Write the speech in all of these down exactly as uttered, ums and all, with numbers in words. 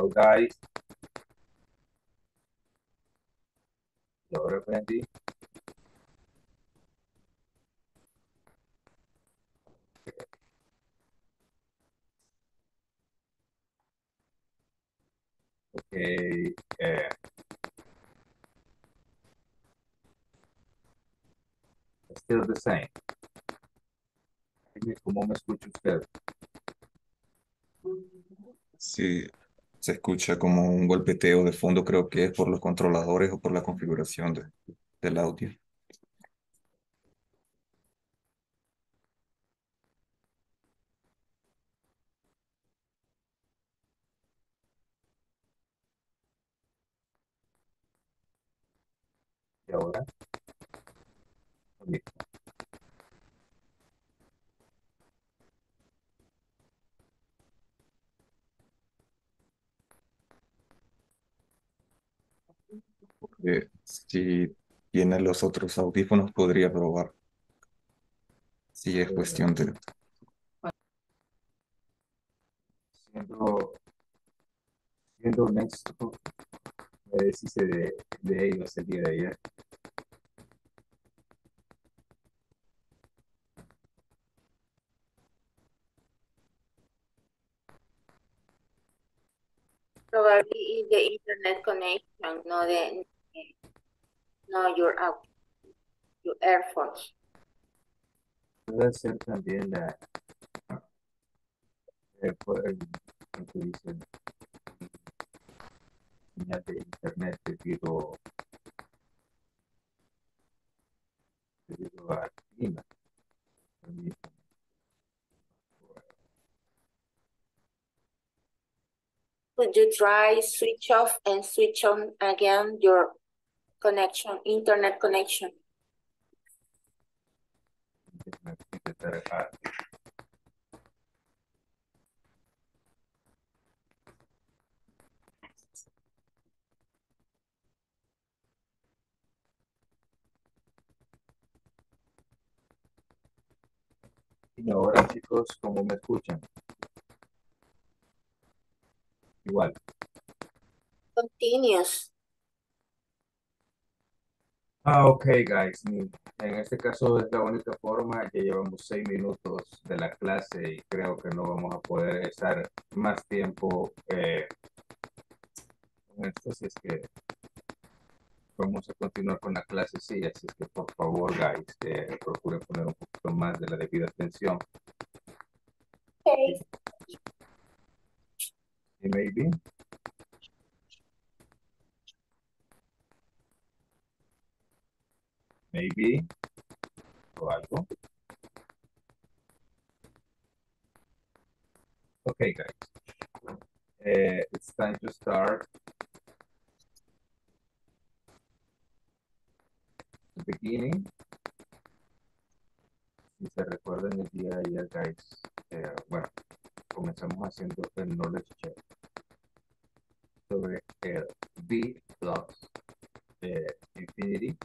Hello, guys. Hello, Brandy. Okay. Yeah. Still the same. Dime cómo me escucha usted. Sí, se escucha como un golpeteo de fondo, creo que es por los controladores o por la configuración de, del audio. ¿Y ahora? Bien. Porque si tiene los otros audífonos podría probar. Si es cuestión de... Siendo, siendo honesto, me deshice de, de ellos el día de ayer. Probably is the internet connection, no the no your out your AirPods. Puede ser también la eh, poder utilizar señal de internet debido debido a clima. Could you try switch off and switch on again your connection, internet connection? Y ahora, chicos, ¿cómo me escuchan? Igual. Continuous. Ah, ok, guys. En este caso, es la única forma. Ya llevamos seis minutos de la clase y creo que no vamos a poder estar más tiempo eh, en esto. Así es que vamos a continuar con la clase, sí. Así es que, por favor, guys, eh, procuren poner un poquito más de la debida atención. Ok. Maybe. Maybe. O algo. Okay, guys. Uh, it's time to start. The beginning. Si se recuerdan el día de ayer, guys. Uh, bueno. Comenzamos haciendo el knowledge check sobre el B plus eh, infinity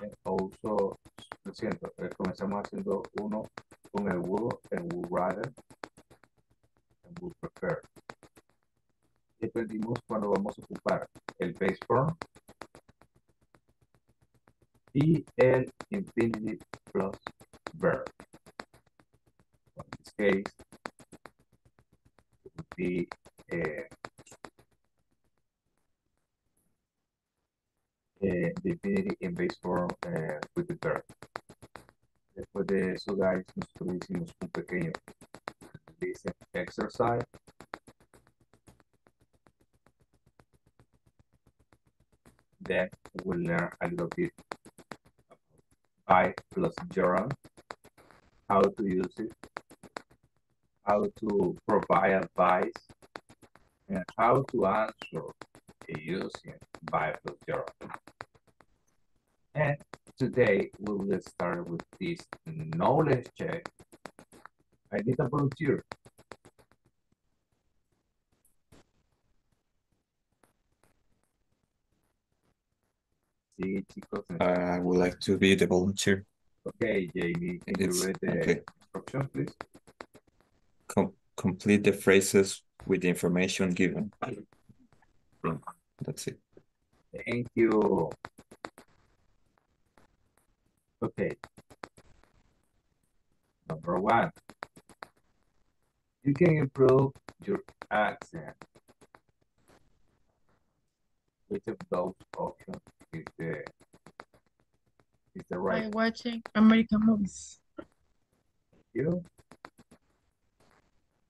and also, lo siento, eh, comenzamos haciendo uno con el would, el would rather, el would prefer. Y aprendimos cuando vamos a ocupar el base form y el infinity plus verb. Case it would be uh, uh, the infinity in base form uh, with the verb. Después de eso, guys, nosotros hicimos un pequeño listen exercise. Then we'll learn a little bit by plus gerund, how to use it, how to provide advice, and how to answer using by plus gerund. And today we will start with this knowledge check. I need a volunteer. I would like to be the volunteer. Okay, Jaime, can you read the instructions, please? Complete the phrases with the information given. That's it. Thank you. Okay. Number one, you can improve your accent. Which of those options is the, is the right? I'm watching American movies. Thank you.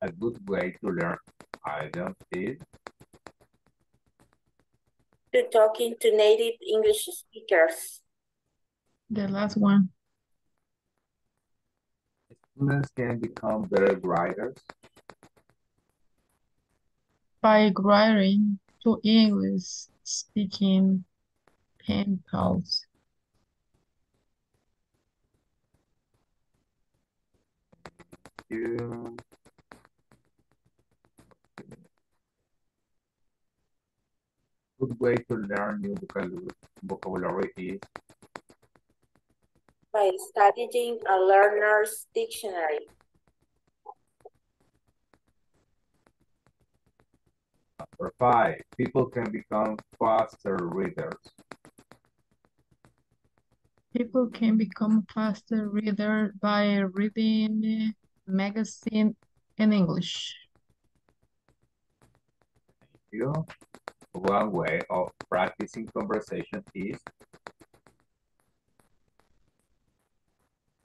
A good way to learn items is to talking to native English speakers. The last one. Students can become better writers by writing to English speaking pen pals. Yeah. Good way to learn new vocabulary is by studying a learner's dictionary. Number five, people can become faster readers. People can become faster readers by reading magazines in English. Thank you. One way of practicing conversation is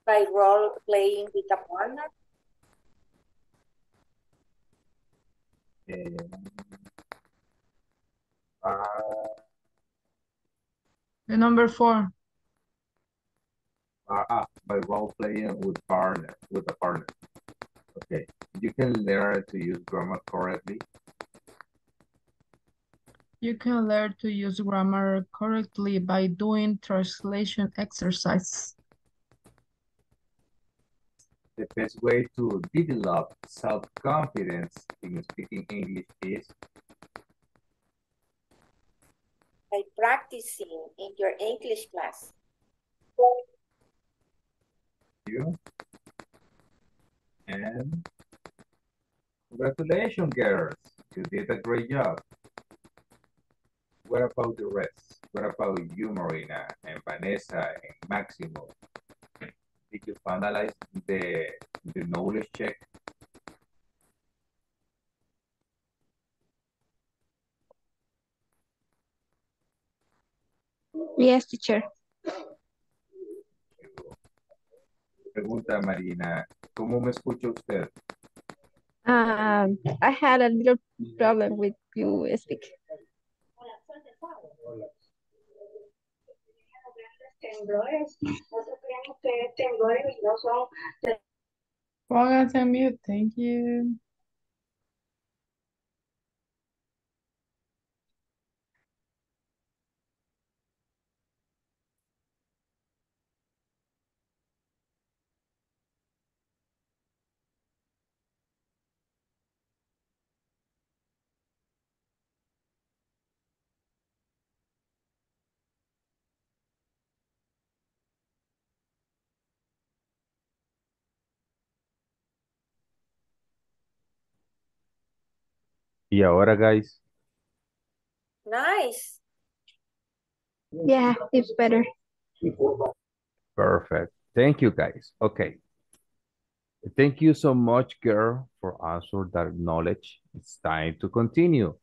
by role playing with a partner. Uh, the number four. Uh, by role playing with partner with a partner. Okay, you can learn to use grammar correctly. You can learn to use grammar correctly by doing translation exercise. The best way to develop self-confidence in speaking English is by practicing in your English class. Thank you. And congratulations, girls. You did a great job. What about the rest? What about you, Marina, and Vanessa, and Máximo? Did you finalize the, the knowledge check? Yes, teacher. Pregunta, Marina, ¿cómo me escucha usted? Um, I had a little problem with you speaking. Pónganse en mute, thank you. Y ahora, guys. Nice. Yeah, it's better. Perfect. Thank you, guys. Okay. Thank you so much, girl, for answering that knowledge. It's time to continue.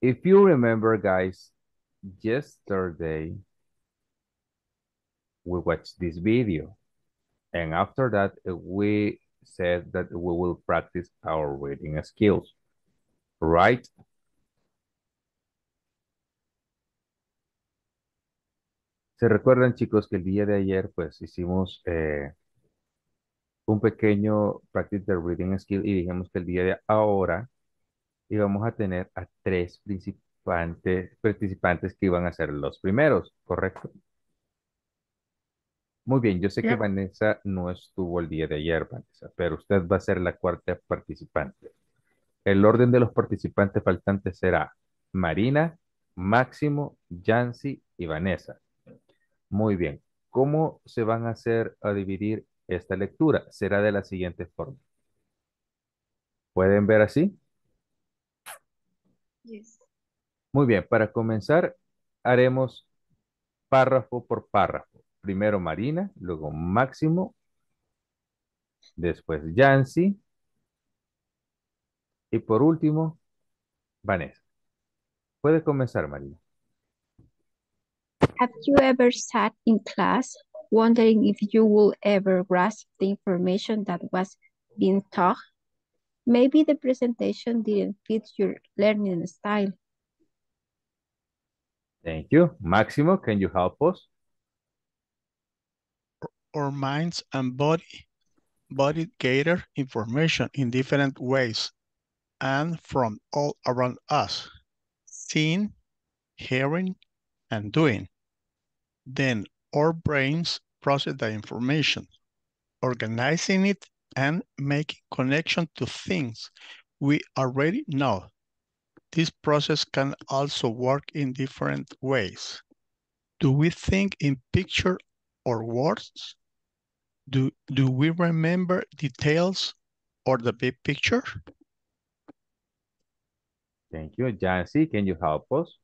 If you remember, guys, yesterday we watched this video. And after that, we said that we will practice our reading skills. Right? ¿Se recuerdan, chicos, que el día de ayer pues hicimos eh, un pequeño practice the reading skill y dijimos que el día de ahora íbamos a tener a tres participantes, participantes que iban a ser los primeros, ¿correcto? Muy bien, yo sé yeah. que Vanessa no estuvo el día de ayer, Vanessa, pero usted va a ser la cuarta participante. El orden de los participantes faltantes será Marina, Máximo, Yancy y Vanessa. Muy bien. ¿Cómo se van a hacer a dividir esta lectura? Será de la siguiente forma. ¿Pueden ver así? Yes. Muy bien, para comenzar haremos párrafo por párrafo. Primero Marina, luego Máximo, después Yancy y por último Vanessa. Puede comenzar, Marina. Have you ever sat in class wondering if you will ever grasp the information that was being taught? Maybe the presentation didn't fit your learning style. Thank you. Maximo, can you help us? Our minds and body, body gather information in different ways and from all around us, seeing, hearing, and doing. Then our brains process the information, organizing it and making connection to things we already know. This process can also work in different ways. Do we think in picture or words? Do, do we remember details or the big picture? Thank you. Yancy, can you help us?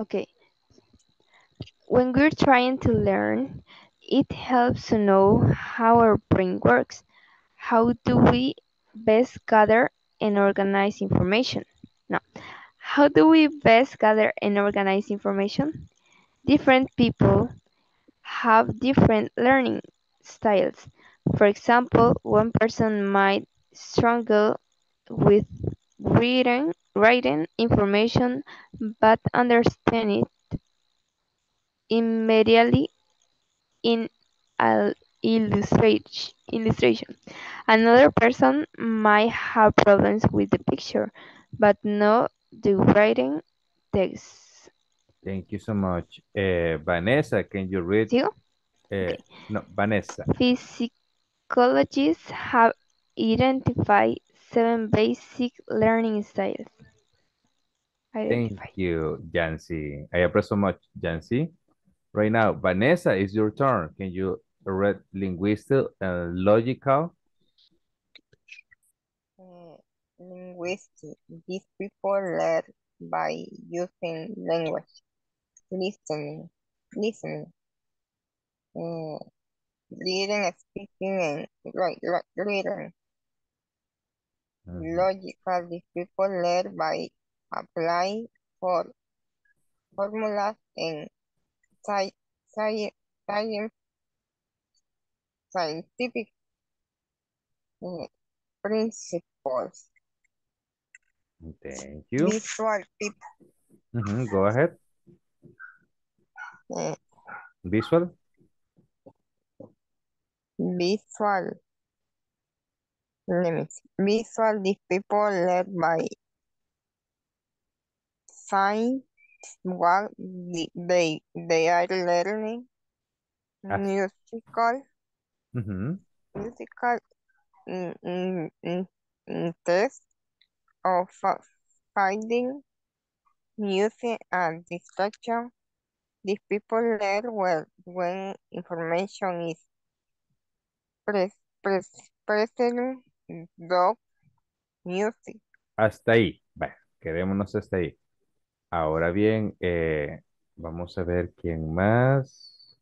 Okay. When we're trying to learn, it helps to know how our brain works. How do we best gather and organize information? No. How do we best gather and organize information? Different people have different learning styles. For example, one person might struggle with reading, writing information, but understand it immediately in an illustration. Another person might have problems with the picture, but not the writing text. Thank you so much. Uh, Vanessa, can you read? You? Uh, okay. No, Vanessa. Physiologists have identified seven basic learning styles. Identify. Thank you, Yancy. I appreciate so much, Yancy. Right now, Vanessa, it's your turn. Can you read linguistic and logical? Uh, linguistic. These people learn by using language, listening, listening, uh, reading, speaking, and right, right, reading. Mm-hmm. Logical. These people learn by applying for formulas and scientific principles. Thank you. Visual people. Mm-hmm. Go ahead. Uh, visual. Visual. Let me see. Visual. These people led by sign. Well, they, they are learning ah. musical, mm-hmm. musical mm, mm, mm, mm, test of finding music and distraction. These people learn well when information is present, pres, present, dog, music. Hasta ahí, bueno, quedémonos hasta ahí. Ahora bien, eh, vamos a ver quién más.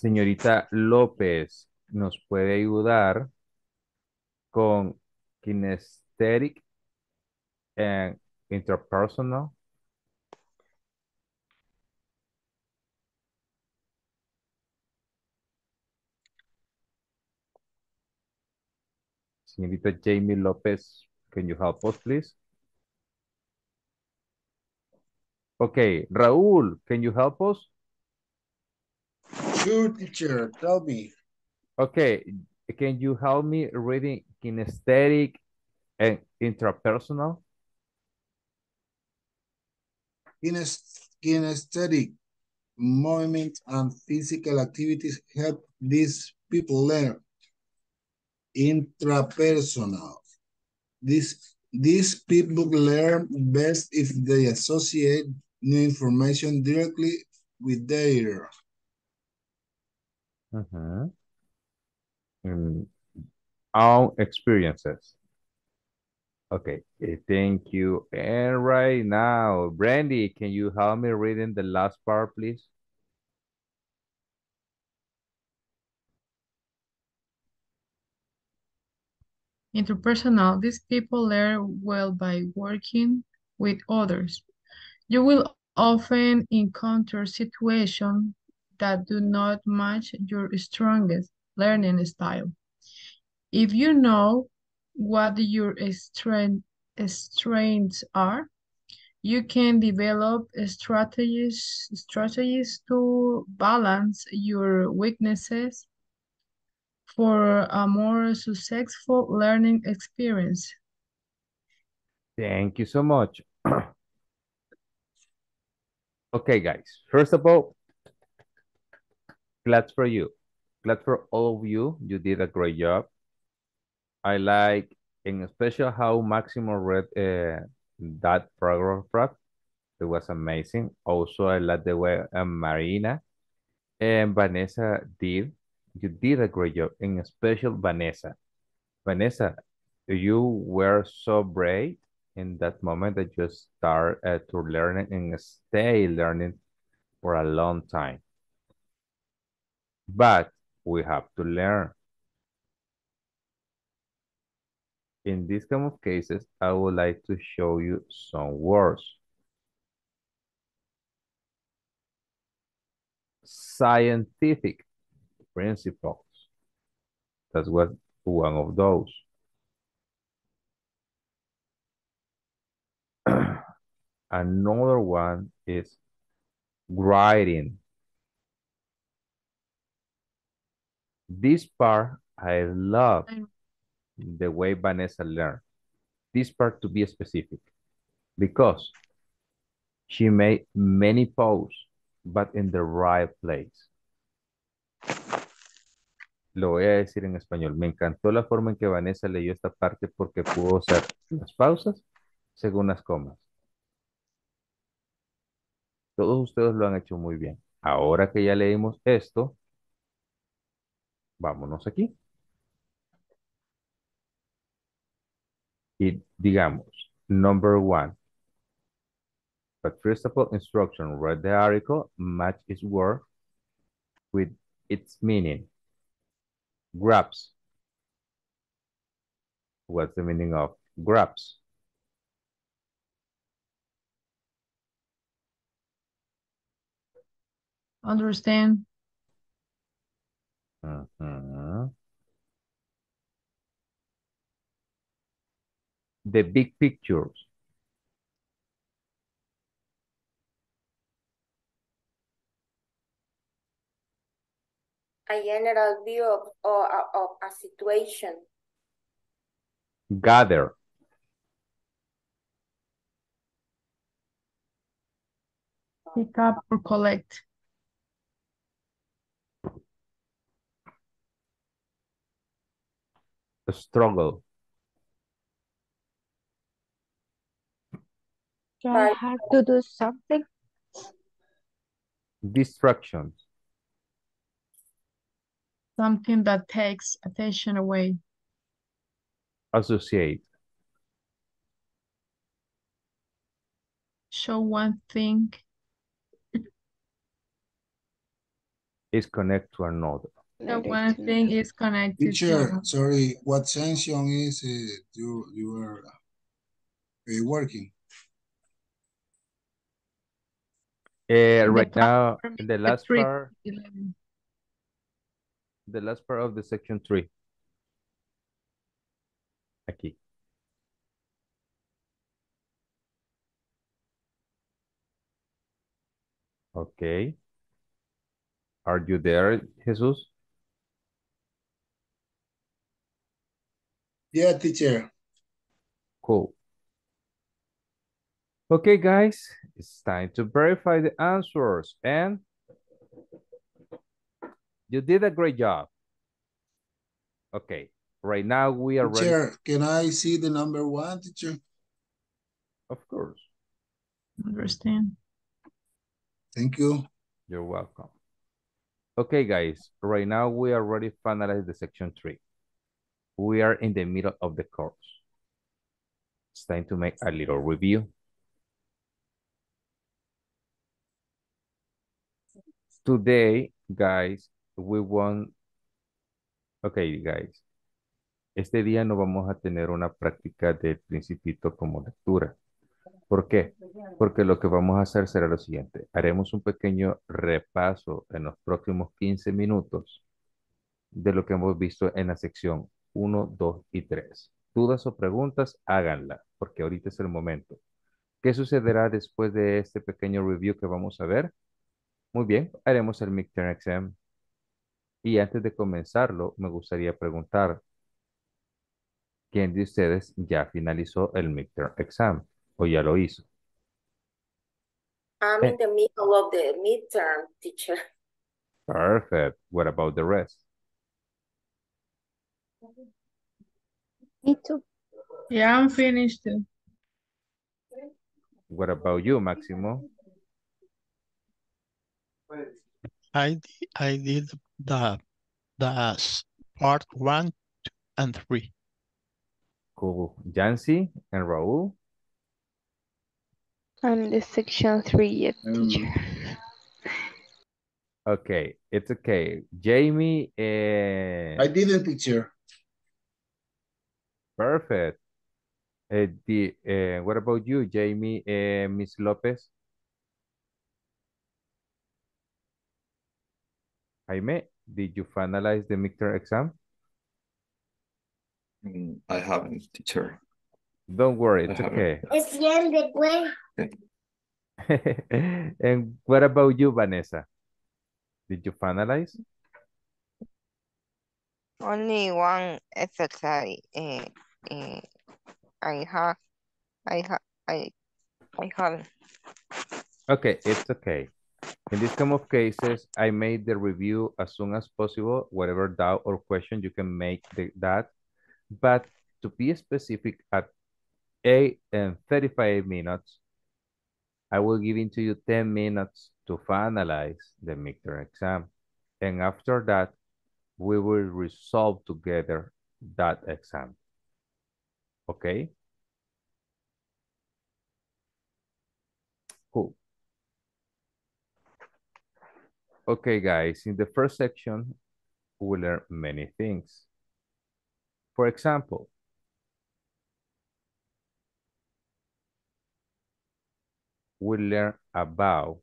Señorita López, ¿nos puede ayudar con kinesthetic and interpersonal? Señorita Jaime López, can you help us, please? Okay, Raúl, can you help us? Sure, teacher, tell me. Okay, can you help me reading kinesthetic and intrapersonal? Kines kinesthetic movement and physical activities help these people learn. Intrapersonal. This, these people learn best if they associate new information directly with their. Uh-huh. um, own experiences. Okay, thank you. And right now, Brandy, can you help me reading the last part, please? Interpersonal. These people learn well by working with others. You will often encounter situations that do not match your strongest learning style. If you know what your strength, strengths are, you can develop strategies, strategies to balance your weaknesses for a more successful learning experience. Thank you so much. Okay, guys, first of all, glad for you. Glad for all of you. You did a great job. I like, in especial, how Máximo read uh, that paragraph. It was amazing. Also, I like the way uh, Marina and Vanessa did. You did a great job, in especial Vanessa. Vanessa, you were so brave in that moment that you start uh, to learn and stay learning for a long time. But we have to learn. In these kind of cases, I would like to show you some words. Scientific principles. That's what one of those. Another one is writing. This part I love. The way Vanessa learned. This part to be specific. Because she made many posts, but in the right place. Lo voy a decir en español. Me encantó la forma en que Vanessa leyó esta parte porque pudo usar las pausas según las comas. Todos ustedes lo han hecho muy bien. Ahora que ya leímos esto, vámonos aquí. Y digamos, number one. But first of all, instruction. Read the article, match its word with its meaning. Grabs. What's the meaning of grabs? Understand. Mm-hmm. The big pictures. A general view of, of, of a situation. Gather. Pick up or collect. A struggle. Try hard to do something. Distractions. Something that takes attention away. Associate. Show one thing. Is connect to another. The one thing is connected. Teacher, to... sorry, what section is uh, you you are uh, working? Uh, right now, in the last part, the last part of the section three. Aquí. Okay. Are you there, Jesus? Yeah, teacher. Cool. Okay, guys, it's time to verify the answers, and you did a great job. Okay, right now we are teacher, ready. Can I see the number one, teacher? Of course. Understand. Thank you. You're welcome. Okay, guys, right now we already finalized the section three. We are in the middle of the course. It's time to make a little review. Today, guys, we want... Okay, guys. Este día no vamos a tener una práctica del Principito como lectura. ¿Por qué? Porque lo que vamos a hacer será lo siguiente. Haremos un pequeño repaso en los próximos quince minutos de lo que hemos visto en la sección uno, dos y tres. Dudas o preguntas, háganla, porque ahorita es el momento. ¿Qué sucederá después de este pequeño review que vamos a ver? Muy bien, haremos el midterm exam. Y antes de comenzarlo, me gustaría preguntar, ¿quién de ustedes ya finalizó el midterm exam o ya lo hizo? I'm eh. in the middle of the midterm, teacher. Perfect. What about the rest? Me too. Yeah, I'm finished. What about you, Máximo? I I did the the part one, two, and three. Cool. Yancy and Raúl. I'm the section three yet, teacher. Um, okay, it's okay. Jaime. Uh... I didn't, teacher. Perfect. Uh, the, uh, what about you, Jaime? Uh, Miss López? Jaime, did you finalize the midterm exam? Mm, I haven't, teacher. Don't worry, it's okay. It's the end of the way. And what about you, Vanessa? Did you finalize? Only one exercise. Uh, Uh, I have, I have, I, I have. Okay, it's okay. In this kind of cases, I made the review as soon as possible. Whatever doubt or question, you can make the, that. But to be specific, at eight and thirty-five minutes, I will give into you ten minutes to finalize the midterm exam. And after that, we will resolve together that exam. Okay. Cool. Okay, guys, in the first section, we learn many things. For example, we learn about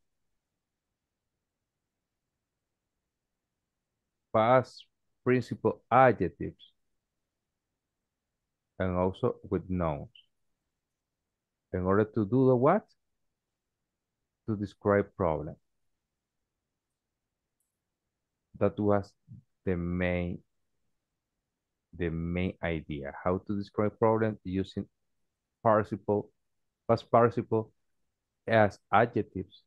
past principal adjectives and also with nouns. In order to do the what? To describe problem. That was the main, the main idea. How to describe problem using participle, past participle as adjectives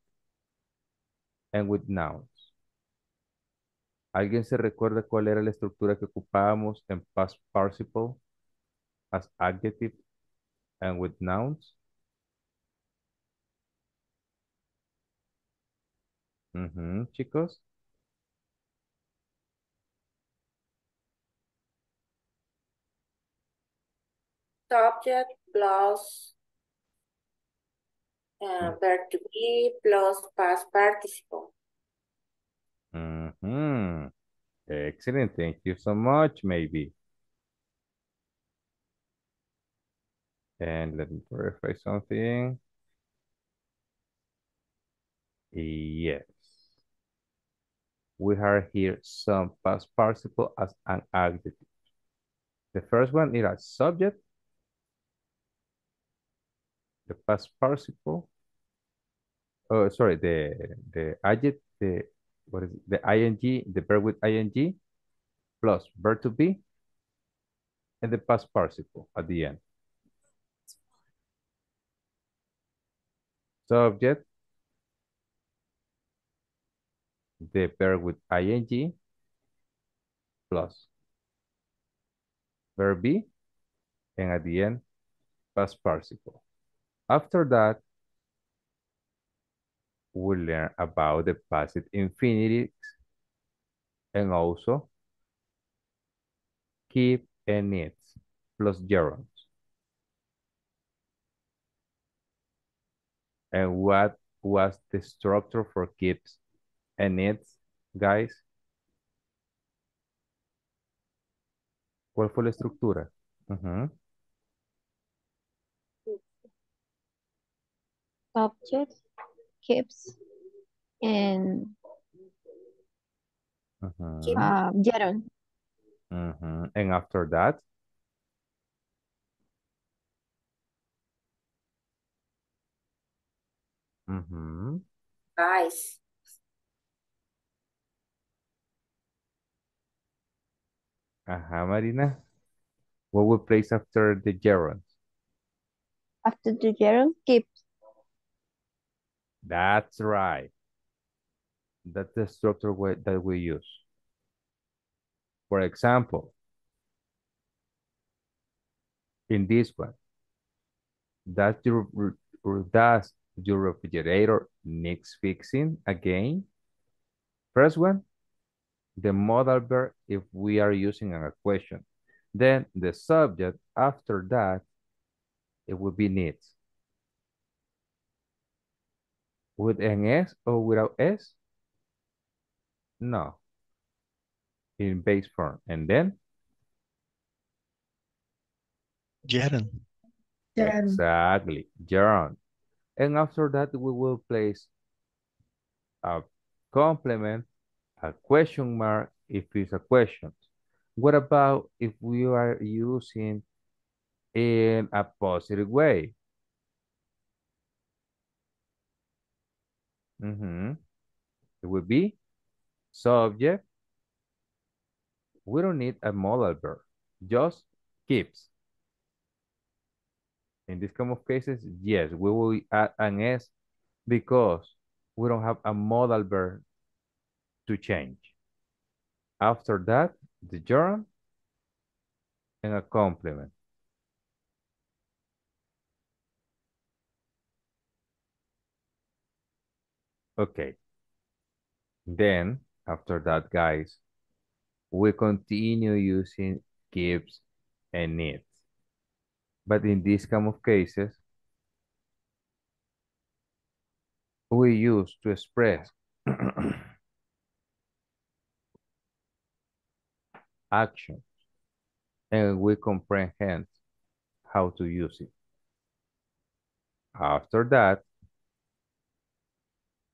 and with nouns. ¿Alguien se recuerda cuál era la estructura que ocupábamos en past participle? As adjective and with nouns. Mm-hmm, chicos. Subject plus uh, mm-hmm. verb to be plus past participle. Mm-hmm. Excellent. Thank you so much, maybe. And let me verify something. Yes. We have here some past participle as an adjective. The first one is a subject. The past participle. Oh, sorry, the the adjective, the what is it? The ing, the verb with ing plus verb to be and the past participle at the end. Subject, the verb with ing, plus verb be, and at the end, past participle. After that, we learn about the passive infinitives and also keep and needs plus gerunds. And what was the structure for keeps and needs, guys? ¿Cuál fue la estructura? Uh-huh. Object, keeps, and uh-huh. uh, gerund. Uh-huh. And after that? Mm-hmm. Guys. Ajá, Marina. What would place after the gerund? After the gerund, keeps. That's right. That's the structure we, that we use. For example, in this one, does your, does your refrigerator needs fixing again? First one, the modal verb if we are using an equation. Then the subject after that, it would be needs. With an S or without S? No. In base form. And then? Gerund. Exactly. Gerund. And after that, we will place a complement, a question mark, if it's a question. What about if we are using in a positive way? Mm-hmm. It would be subject. We don't need a modal verb, just keeps. In this kind of cases, yes, we will add an S because we don't have a modal verb to change. After that, the gerund and a complement. Okay. Then, after that, guys, we continue using keeps and needs. But in these kind of cases, we use to express actions, and we comprehend how to use it. After that,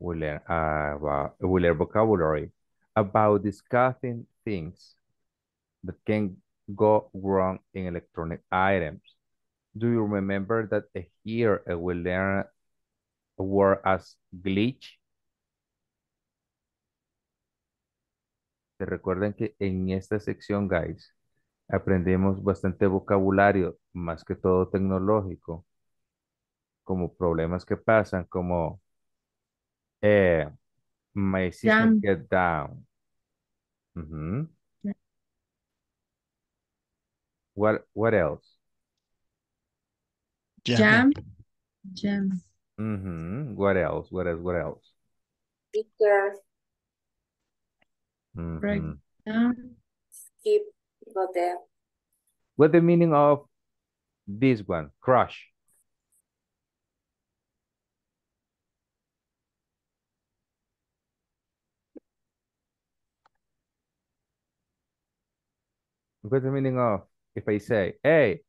we learn, uh, about, we learn vocabulary about discussing things that can go wrong in electronic items. Do you remember that here we learn a word as glitch? Se recuerdan que en esta sección, guys, aprendemos bastante vocabulario, más que todo tecnológico, como problemas que pasan, como eh, my system get down. Mm-hmm. Yeah. What, what else? Jam. Jam. Mm-hmm. What else? What else? What else? Because. Mm-hmm. Break down. Skip. Go there. What's the meaning of this one? Crush. What's the meaning of if I say, hey,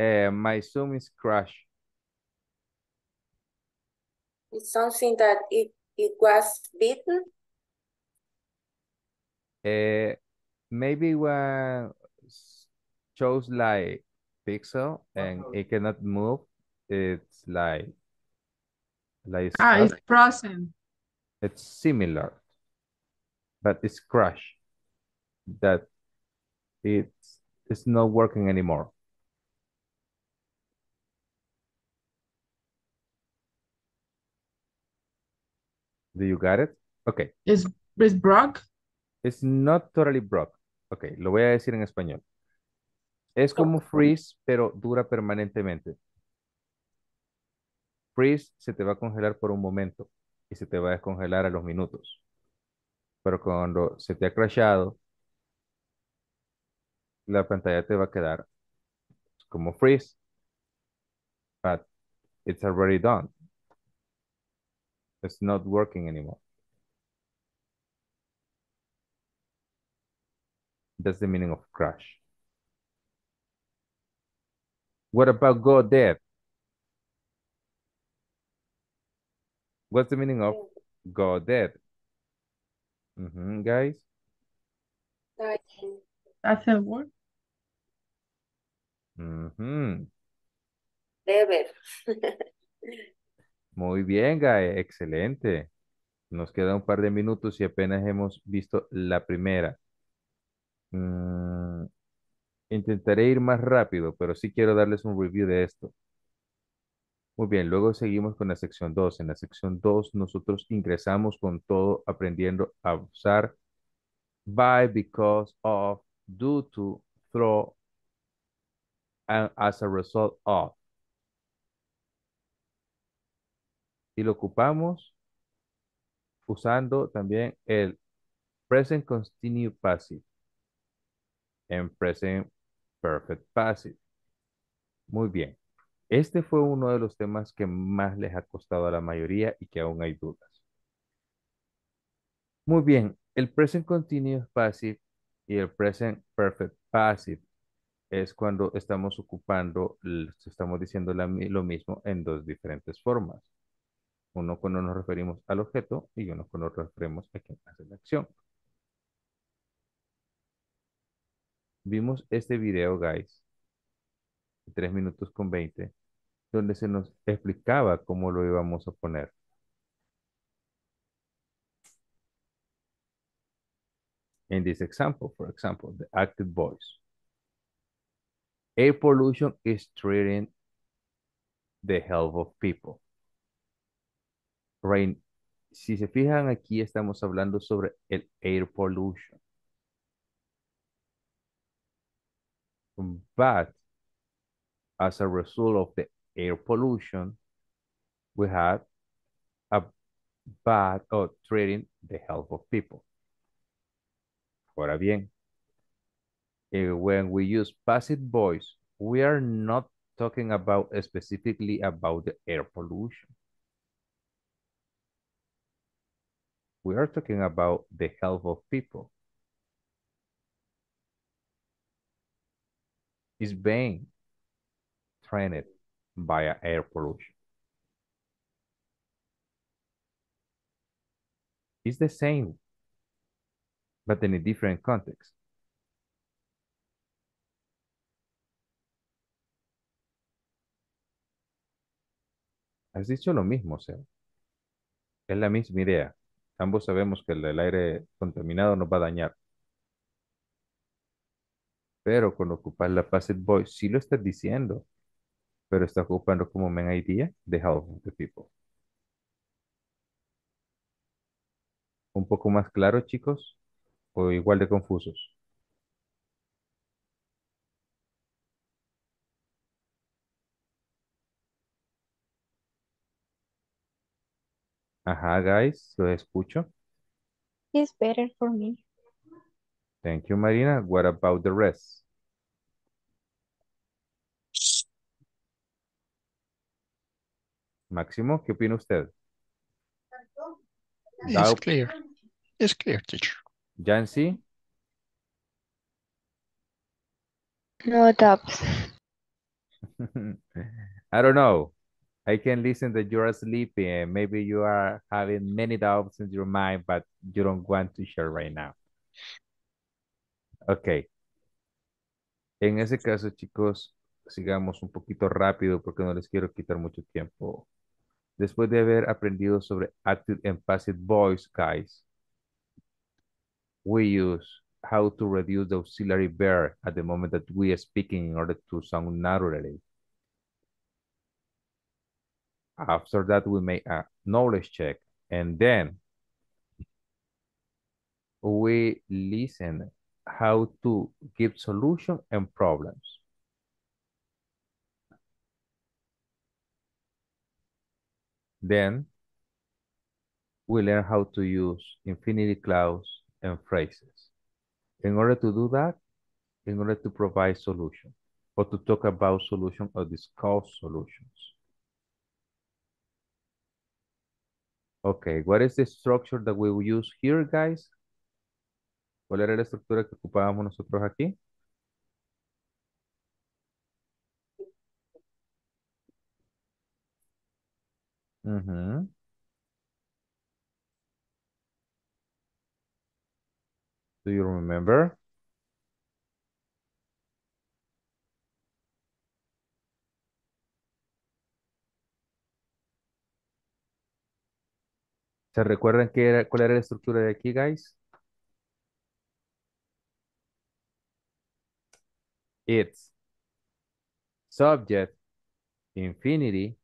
Uh, my Zoom is crashed. It's something that it, it was beaten? Uh, maybe one shows like pixel and oh. It cannot move. It's like... like ah, stuck. It's frozen. It's similar, but it's crashed. That it's, it's not working anymore. Do you got it? Okay. Is is broke? It's not totally broke. Okay, lo voy a decir en español. Es como freeze, pero dura permanentemente. Freeze se te va a congelar por un momento y se te va a descongelar a los minutos. Pero cuando se te ha crashado, la pantalla te va a quedar como freeze. But it's already done. It's not working anymore. That's the meaning of crash. What about go dead? What's the meaning of go dead? Mm-hmm, guys. That's a word. Mm-hmm. Muy bien, Gae, excelente. Nos queda un par de minutos y apenas hemos visto la primera. Mm, intentaré ir más rápido, pero sí quiero darles un review de esto. Muy bien, luego seguimos con la sección dos. En la sección dos nosotros ingresamos con todo aprendiendo a usar by, because of, due to, through, and as a result of. Y lo ocupamos usando también el present continuous passive en present perfect passive. Muy bien. Este fue uno de los temas que más les ha costado a la mayoría y que aún hay dudas. Muy bien. El present continuous passive y el present perfect passive es cuando estamos ocupando, estamos diciendo lo mismo en dos diferentes formas. Uno cuando nos referimos al objeto y uno cuando nos referimos a quien hace la acción. Vimos este video, guys, tres minutos con veinte, donde se nos explicaba cómo lo íbamos a poner. In this example, for example, the active voice. Air pollution is threatening the health of people. Rain. Si se fijan, aquí estamos hablando sobre el air pollution. But as a result of the air pollution, we had a bad or threatening the health of people. Ahora bien, when we use passive voice, we are not talking about specifically about the air pollution. We are talking about the health of people. Is being trained by air pollution. It's the same, but in a different context. Has dicho lo mismo, o sea, es la misma idea. Ambos sabemos que el aire contaminado nos va a dañar. Pero cuando ocupas la passive voice, sí lo estás diciendo, pero estás ocupando como main idea the health of the people. ¿Un poco más claro, chicos? ¿O igual de confusos? Ajá, guys, lo escucho. It's better for me. Thank you, Marina. What about the rest? Máximo, ¿qué opina usted? It's Dao. Clear. It's clear, teacher. Yancy? No doubts. I don't know. I can listen that you are sleepy and maybe you are having many doubts in your mind, but you don't want to share right now. Ok. En ese caso, chicos, sigamos un poquito rápido porque no les quiero quitar mucho tiempo. Después de haber aprendido sobre active and passive voice, guys, we use how to reduce the auxiliary verb at the moment that we are speaking in order to sound naturally. After that, we make a knowledge check and then we listen how to give solution and problems. Then we learn how to use infinitive clause and phrases. In order to do that, in order to provide solution or to talk about solution or discuss solutions. Okay, what is the structure that we will use here, guys? ¿Cuál era la estructura que ocupábamos nosotros aquí? Uh-huh. Do you remember? ¿Se recuerdan qué era, cuál era la estructura de aquí, guys? It's subject, infinity,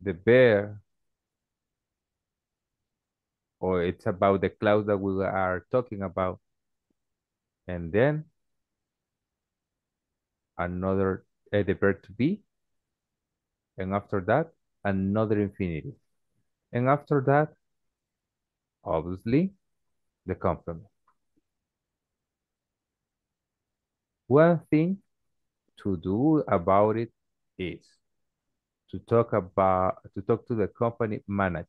the bear, or it's about the clouds that we are talking about, and then another, uh, the verb to be, and after that, another infinity. And after that, obviously, the complement. One thing to do about it is to talk about, to talk to the company manager.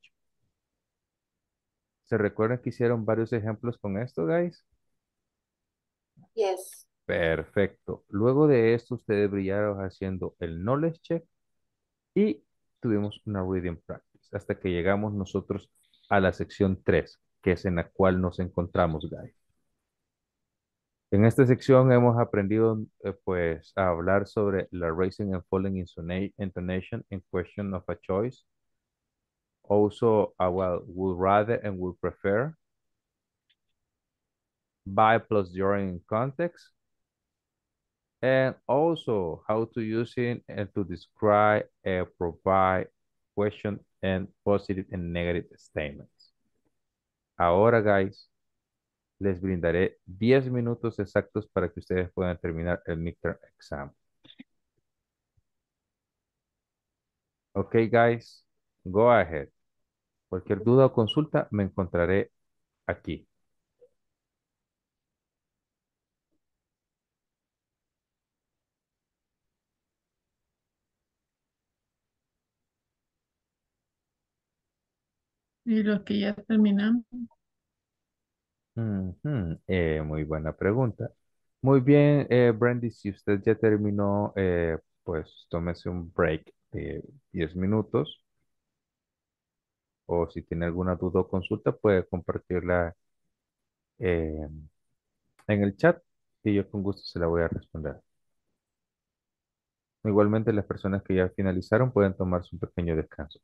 ¿Se recuerdan que hicieron varios ejemplos con esto, guys? Yes. Perfecto. Luego de esto, ustedes brillaron haciendo el knowledge check y tuvimos una reading practice hasta que llegamos nosotros a la sección tres, que es en la cual nos encontramos, guys. En esta sección hemos aprendido eh, pues, a hablar sobre la raising and falling intonation in question of a choice. Also, uh, well, would rather and would prefer. By plus during in context. And also, how to use it and to describe and provide question and positive and negative statements. Ahora, guys, les brindaré diez minutos exactos para que ustedes puedan terminar el midterm exam. Okay, guys, go ahead. Cualquier duda o consulta me encontraré aquí. Y los que ya terminamos. Uh-huh. eh, muy buena pregunta. Muy bien, eh, Brandy, si usted ya terminó, eh, pues tómese un break de diez minutos. O si tiene alguna duda o consulta, puede compartirla eh, en el chat y yo con gusto se la voy a responder. Igualmente, las personas que ya finalizaron pueden tomarse un pequeño descanso.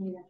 Mira.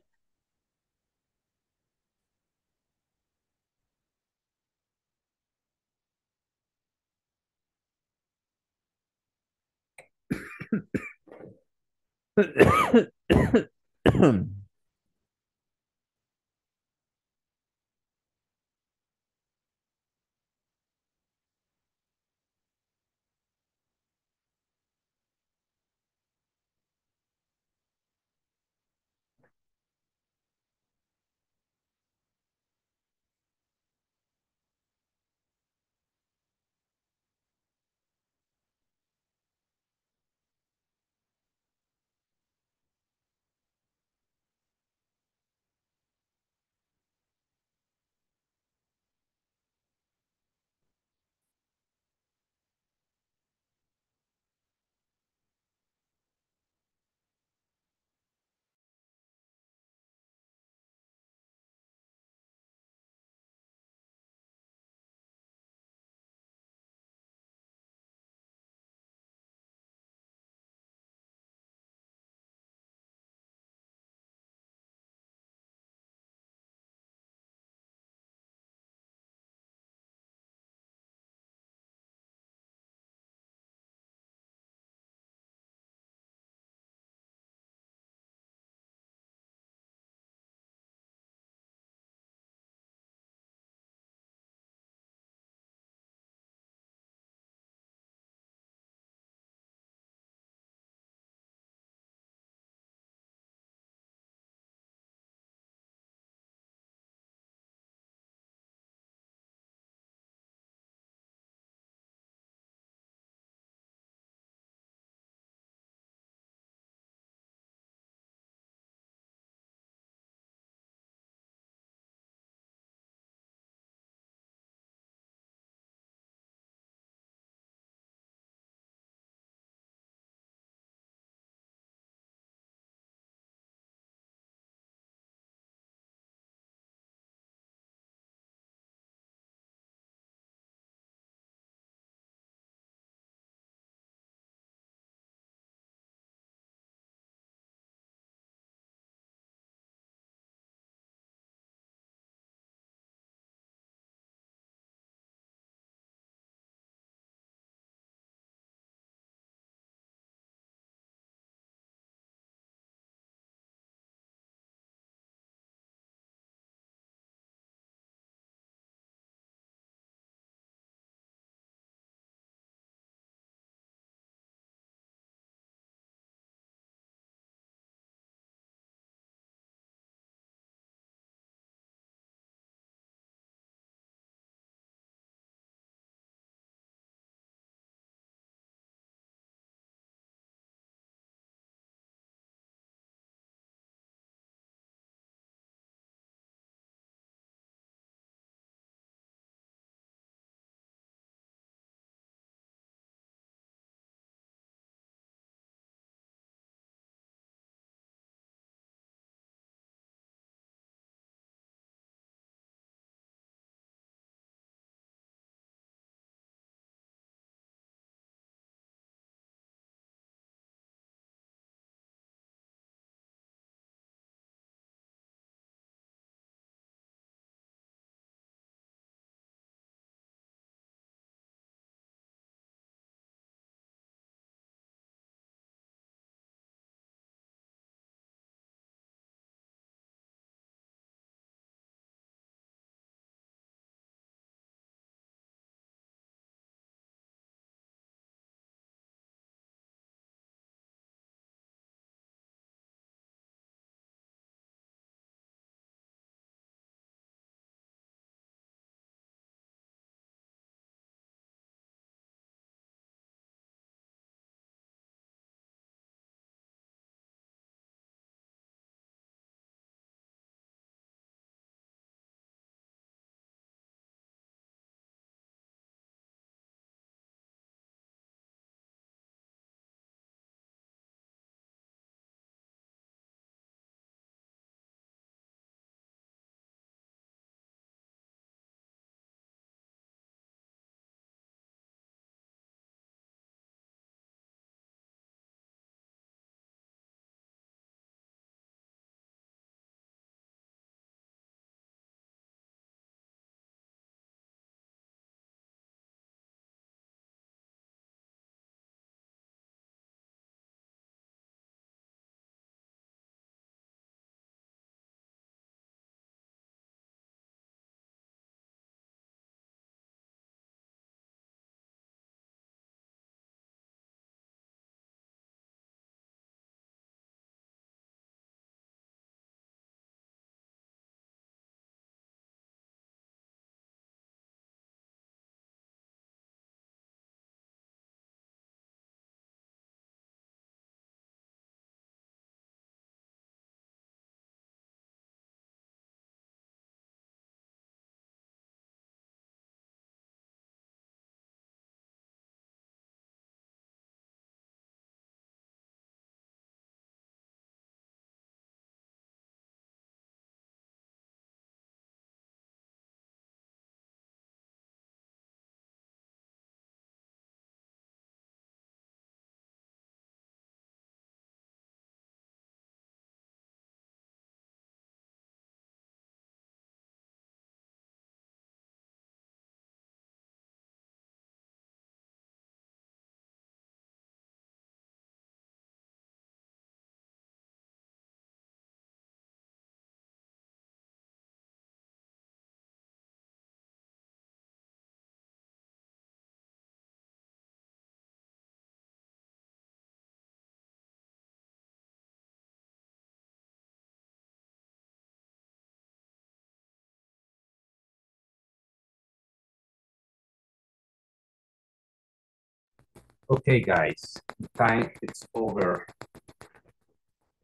Okay, guys, time is over.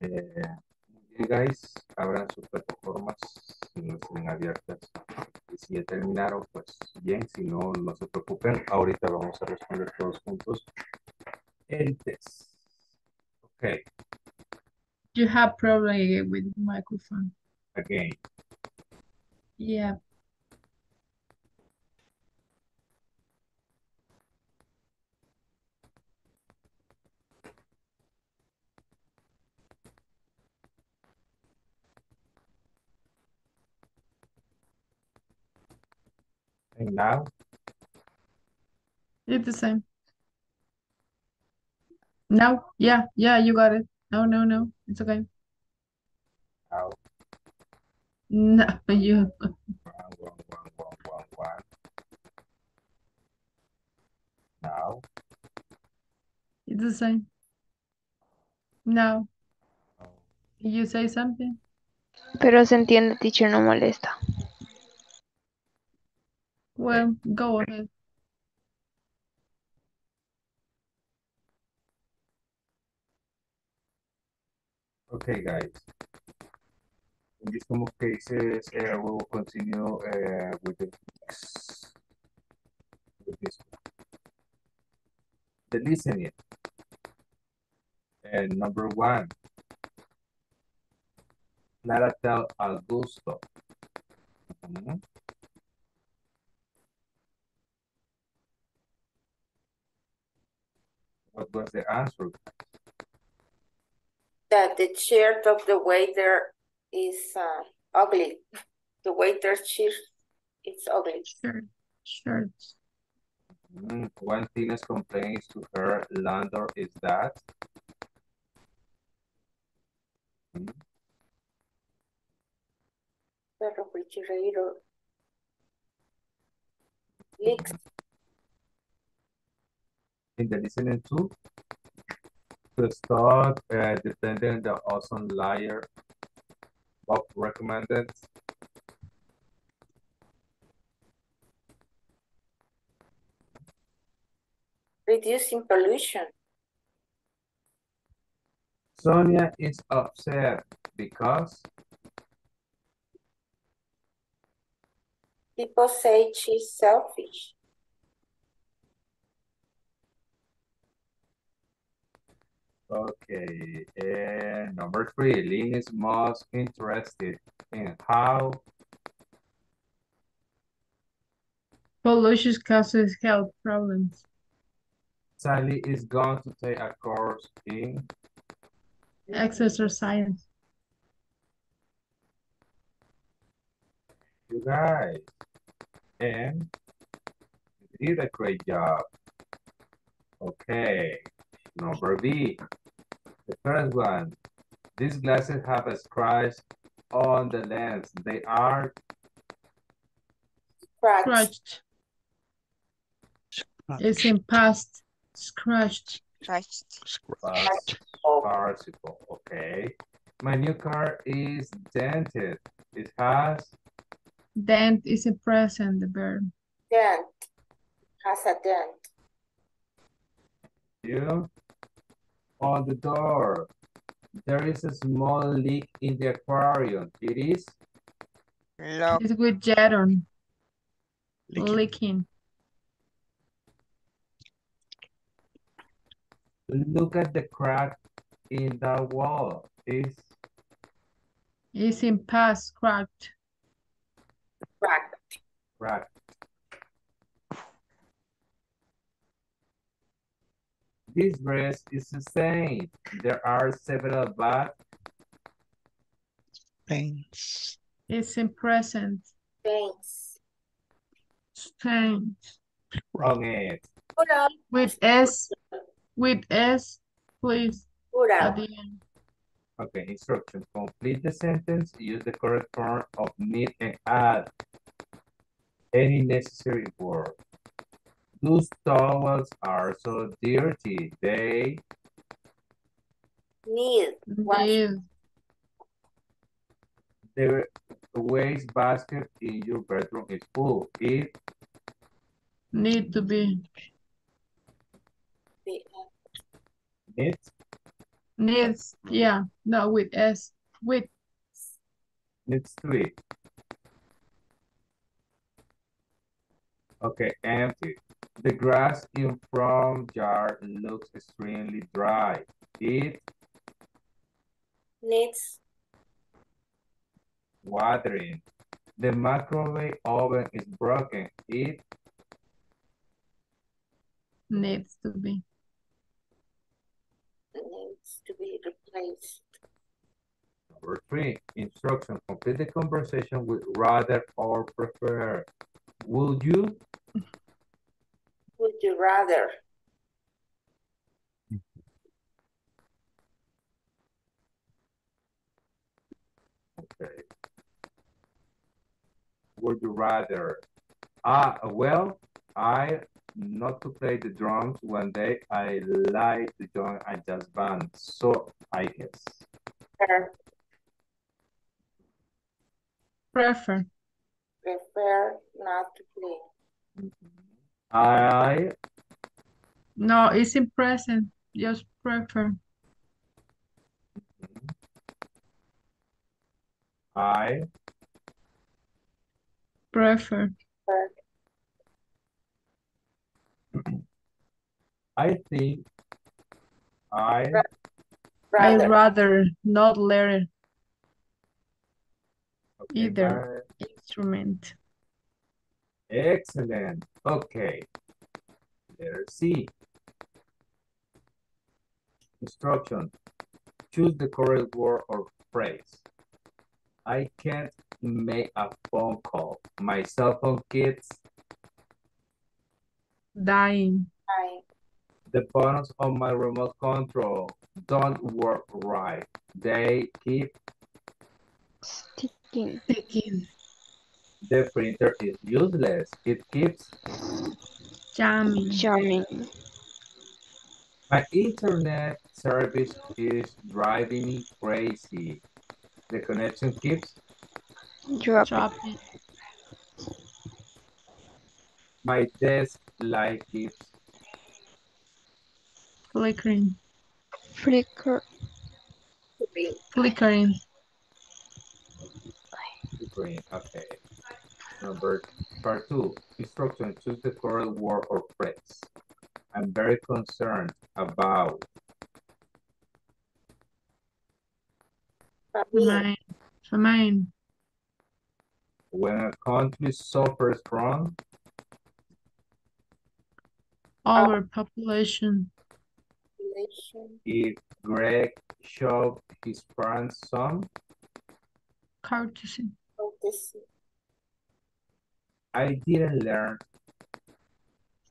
Eh, guys, abran sus plataformas si no están abiertas. Y si ya terminaron, pues bien, si no, no se preocupen. Ahorita vamos a responder todos juntos el test. Okay. You have problem with microphone. Again. Yeah. And now? It's the same. No, yeah, yeah, you got it. No, no, no, it's okay. Now? No, you. One, one, one, one, one, one. Now? It's the same. No. no. You say something? Pero se entiende, teacher, no molesta. Well, go ahead. Okay, guys. In these two cases, uh, we will continue uh, with the next, with this one. The listening. And uh, number one, Clara del Augusto. Mm-hmm. What was the answer? That the shirt of the waiter is uh, ugly. The waiter's shirt is ugly. Shirt. Sure. Mm, one thing is complains to her landlord is that. Mm. The refrigerator leaks. In the listening to, to start uh, defending the awesome liar, Bob recommended. Reducing pollution. Sonia is upset because people say she's selfish. Okay, and number three, Lynn is most interested in how pollution causes health problems. Sally is going to take a course in exercise science. You guys, and you did a great job. Okay, number B. The first one, these glasses have a scratch on the lens. They are scratched. Scratched. It's in past. Scratched. Scratched. Scratched. Participle. Okay. My new car is dented. It has. Dent is a present, the verb. Dent. Has a dent. You. On the door, there is a small leak in the aquarium. It is locked. It's with jet on. Leaking. Leaking. Look at the crack in the wall. It's, it's in past cracked. Cracked. Cracked. This dress is the same. There are several bad things. It's in present. Thanks. Thanks. Wrong it. Plural. With S. With S, please. At the end. Okay, instruction. Complete the sentence. Use the correct form of need and add any necessary word. Those towels are so dirty. They need washing. The waste basket in your bedroom is full. It need to be. The Needs. Needs, yeah, no, with S, with. Needs to eat. Okay, empty. The grass in front yard looks extremely dry. It needs watering. The microwave oven is broken. It needs to be. Needs to be replaced. Number three, instruction. Complete the conversation with rather or prefer. Would you? Would you rather? Okay. Would you rather? Ah, well, I not to play the drums one day. I like to join a jazz band, so I guess. Prefer. Prefer. Prefer not to play. Mm-hmm. I. No, it's in present. Just prefer. Mm-hmm. I. Prefer. I think I rather. I rather not learn okay, either I... instrument. Excellent. Okay. Let's see. Instruction. Choose the correct word or phrase. I can't make a phone call. My cell phone keeps dying. Dying. The buttons on my remote control don't work right. They keep sticking. Sticking. The printer is useless. It keeps jamming. Jamming. My internet service is driving me crazy. The connection keeps dropping. My desk light keeps flickering. Flicker. Flickering. Flickering. Okay. Number part two. Instruction. Choose the correct word or phrase. I'm very concerned about famine. Famine. When a country suffers from overpopulation. If Greg showed his parents some courtesy. Courtesy. I didn't learn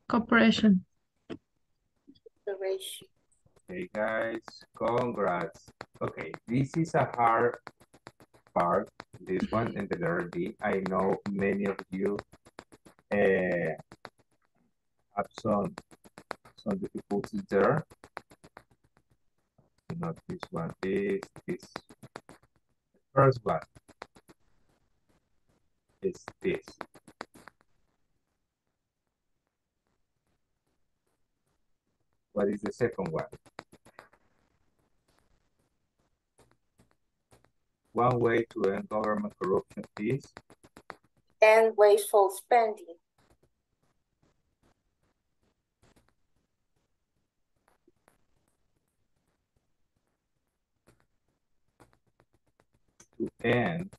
cooperation. Cooperation. Hey guys, congrats. Okay, this is a hard part. This one and the letter D. I know many of you uh, have some some difficulties there. Not this one. This this first one is this. What is the second one? One way to end government corruption is? End wasteful spending. To end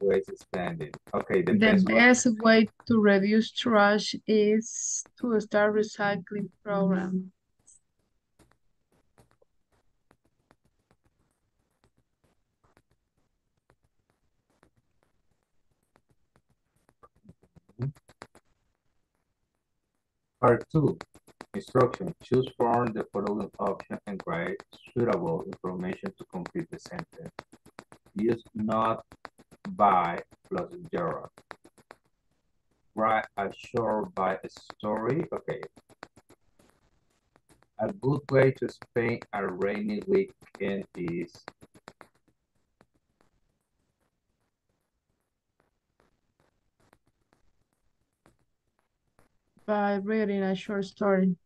waste spending. Okay, the, the best, best way to reduce trash is to start recycling program. Mm-hmm. Part two, instruction. Choose from the following option and write suitable information to complete the sentence. Use not by plus zero. Write a short by a story. Okay. A good way to spend a rainy weekend is by reading a short story.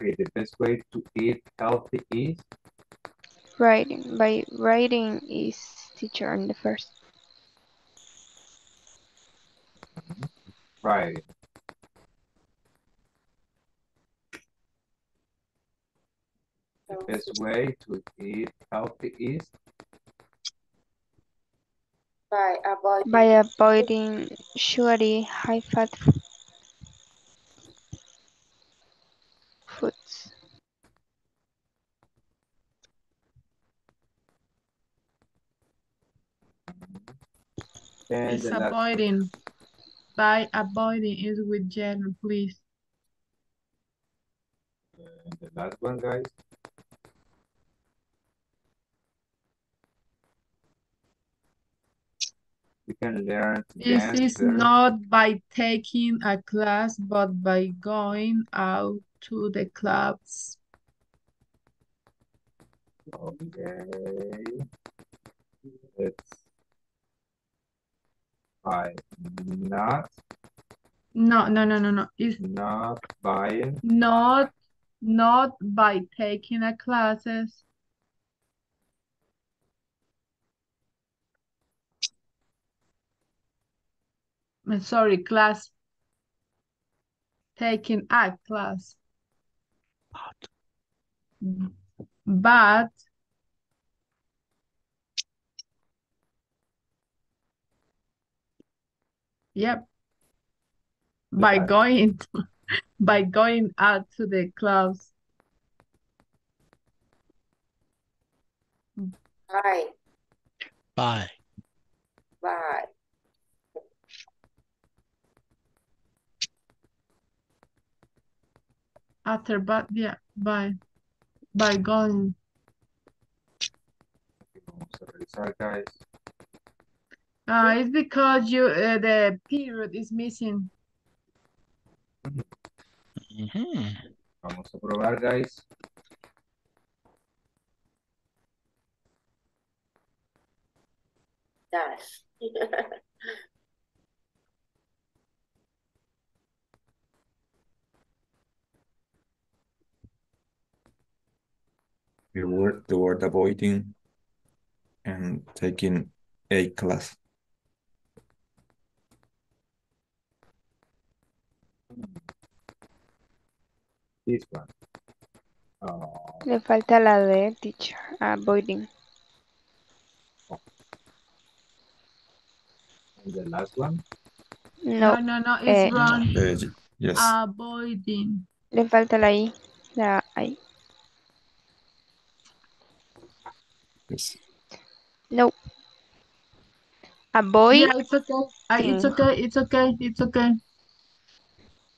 okay, the best way to eat healthy is? Writing. By writing is teacher on the first. Right. The best way to eat healthy is? By avoiding, By avoiding sugary, high-fat foods. And it's avoiding. By avoiding is with general, please. And the last one, guys. You can learn. This is not by taking a class, but by going out to the clubs. Okay. It's by not. No, no, no, no, no. It's not by. Not, not by taking a classes. I'm sorry, class. Taking a class. But. But. Yep. Yeah. By going. By going out to the clubs. Bye. Bye. Bye. After, but yeah, by, by going. Sorry, guys. Uh, it's because you uh, the period is missing. Mm-hmm. Vamos a probar, guys. Yes. We work toward avoiding and taking a class. This one. Oh. Le falta la de teacher, avoiding. Oh. And the last one? No, no, no, no it's eh. wrong. Eh, yes. Avoiding. Le falta la I. La I. Yes. No. Avoid. Yeah, it's okay. Uh, it's okay. It's okay. It's okay.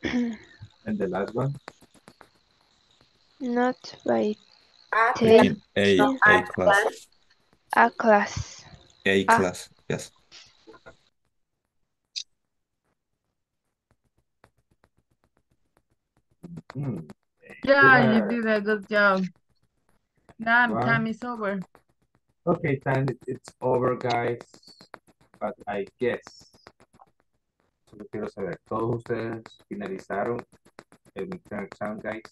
And the last one. Not by taking a, a, a class. A class. A class. A. Yes. Mm. Yeah, you did a good job. Now wow. Time is over. Okay, time it's over, guys, but I guess solo quiero saber, todos ustedes finalizaron el midterm exam, guys,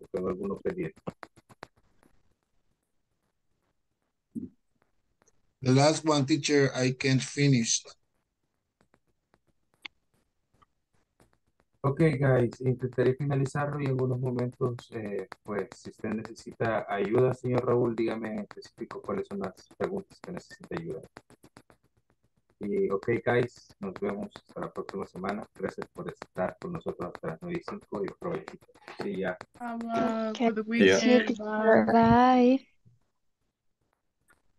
o tengo algunos pendientes. The last one, teacher, I can't finish. Okay, guys, intentaré finalizarlo y en algunos momentos, eh, pues, si usted necesita ayuda, señor Raúl, dígame en específico cuáles son las preguntas que necesita ayuda. Y, ok, guys, nos vemos hasta la próxima semana. Gracias por estar con nosotros hasta las nueve y cinco y por hoy. Sí, ya. Have a good weekend. Bye.